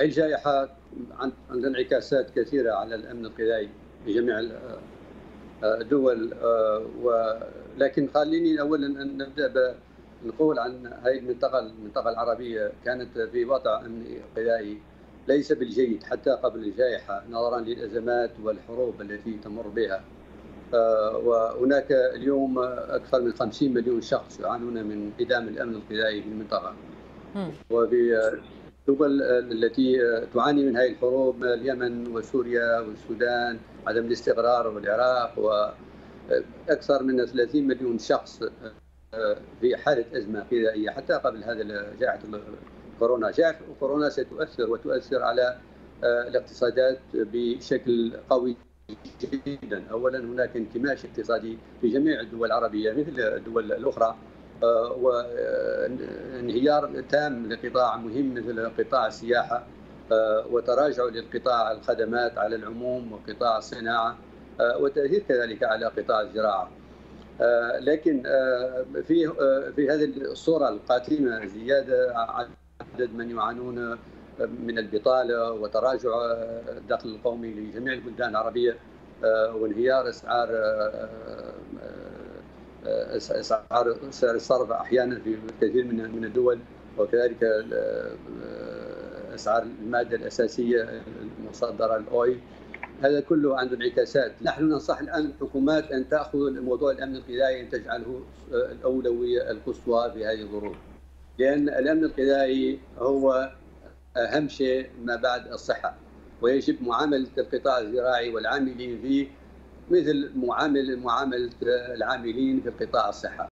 الجائحة عندها انعكاسات كثيرة على الأمن الغذائي في جميع الدول، ولكن خليني أولا أن نبدأ بنقول عن هذه المنطقة العربية كانت في وضع أمن غذائي ليس بالجيد حتى قبل الجائحة نظرا للأزمات والحروب التي تمر بها. وهناك اليوم أكثر من 50 مليون شخص يعانون من انعدام الأمن الغذائي في المنطقة. وفي الدول التي تعاني من هذه الحروب اليمن وسوريا والسودان، عدم الاستقرار، والعراق، وأكثر من 30 مليون شخص في حالة أزمة غذائية حتى قبل هذا جائحة كورونا. جائحة كورونا ستؤثر وتؤثر على الاقتصادات بشكل قوي جدا. اولا هناك انكماش اقتصادي في جميع الدول العربيه مثل الدول الاخرى، وانهيار تام لقطاع مهم مثل قطاع السياحه، وتراجع للقطاع الخدمات على العموم وقطاع الصناعه، وتاثير كذلك على قطاع الزراعه. لكن في هذه الصوره القاتمه زياده عدد من يعانون من البطالة وتراجع الدخل القومي لجميع البلدان العربية، وانهيار أسعار الصرف أحيانا في الكثير من الدول، وكذلك أسعار المادة الأساسية المصدرة الأويل. هذا كله عنده انعكاسات. نحن ننصح الآن الحكومات أن تأخذ موضوع الأمن الغذائي أن تجعله الأولوية القصوى في هذه الظروف، لأن الأمن الغذائي هو أهم شيء ما بعد الصحة، ويجب معاملة القطاع الزراعي والعاملين فيه مثل معاملة العاملين في القطاع الصحة.